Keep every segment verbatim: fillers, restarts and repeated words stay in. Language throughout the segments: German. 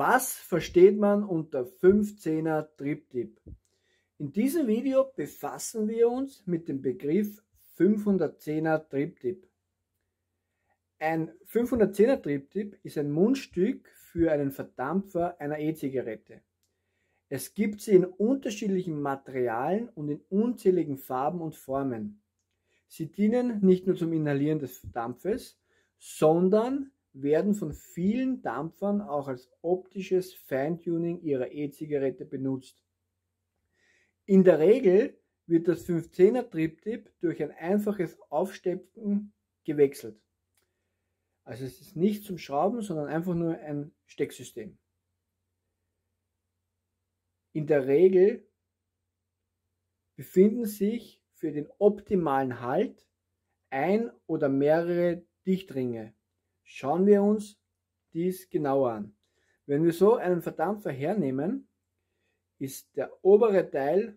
Was versteht man unter fünfzehner Driptip? In diesem Video befassen wir uns mit dem Begriff fünfhundertzehner Driptip. Ein fünfhundertzehner Driptip ist ein Mundstück für einen Verdampfer einer E-Zigarette. Es gibt sie in unterschiedlichen Materialien und in unzähligen Farben und Formen. Sie dienen nicht nur zum Inhalieren des Dampfes, sondern werden von vielen Dampfern auch als optisches Feintuning ihrer E-Zigarette benutzt. In der Regel wird das fünfzehner Driptip durch ein einfaches Aufstecken gewechselt. Also es ist nicht zum Schrauben, sondern einfach nur ein Stecksystem. In der Regel befinden sich für den optimalen Halt ein oder mehrere Dichtringe. Schauen wir uns dies genauer an. Wenn wir so einen Verdampfer hernehmen, ist der obere Teil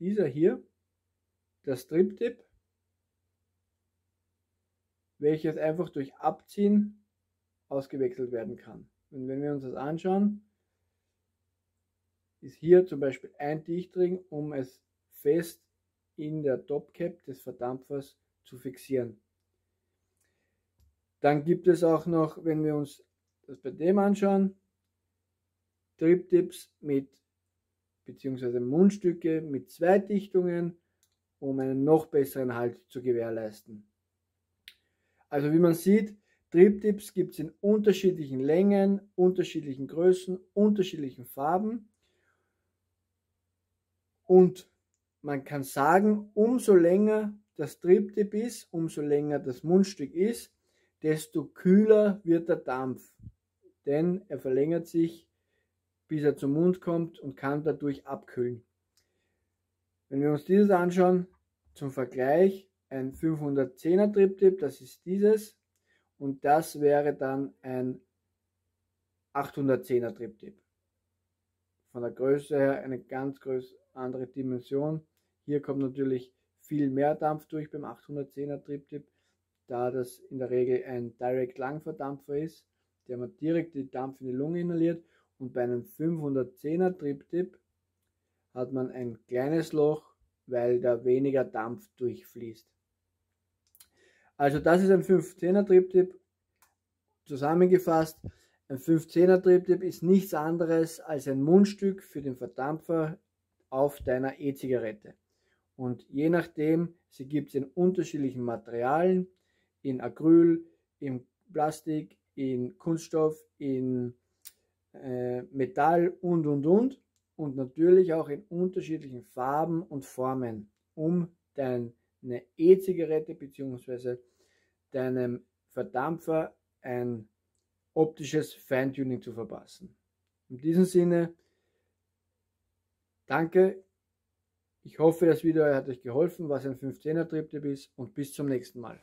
dieser hier das Driptip, welches einfach durch Abziehen ausgewechselt werden kann. Und wenn wir uns das anschauen, ist hier zum Beispiel ein Dichtring, um es fest in der Topcap des Verdampfers zu fixieren. Dann gibt es auch noch, wenn wir uns das bei dem anschauen, Driptips mit bzw. Mundstücke mit zwei Dichtungen, um einen noch besseren Halt zu gewährleisten. Also wie man sieht, Driptips gibt es in unterschiedlichen Längen, unterschiedlichen Größen, unterschiedlichen Farben. Und man kann sagen, umso länger das Driptip ist, umso länger das Mundstück ist, desto kühler wird der Dampf, denn er verlängert sich, bis er zum Mund kommt und kann dadurch abkühlen. Wenn wir uns dieses anschauen, zum Vergleich, ein fünfhundertzehner Driptip, das ist dieses, und das wäre dann ein achthundertzehner Driptip. Von der Größe her eine ganz andere Dimension. Hier kommt natürlich viel mehr Dampf durch beim achthundertzehner Driptip, da das in der Regel ein Direct-Lung-Verdampfer ist, der man direkt den Dampf in die Lunge inhaliert, und bei einem fünfhundertzehner Driptip hat man ein kleines Loch, weil da weniger Dampf durchfließt. Also das ist ein fünfzehner Driptip. Zusammengefasst, ein fünfzehner Driptip ist nichts anderes als ein Mundstück für den Verdampfer auf deiner E-Zigarette. Und je nachdem, sie gibt es in unterschiedlichen Materialien, in Acryl, in Plastik, in Kunststoff, in äh, Metall und und und und natürlich auch in unterschiedlichen Farben und Formen, um deine E-Zigarette bzw. deinem Verdampfer ein optisches Feintuning zu verpassen. In diesem Sinne, danke, ich hoffe, das Video hat euch geholfen, was ein fünfzehner Driptip ist, und bis zum nächsten Mal.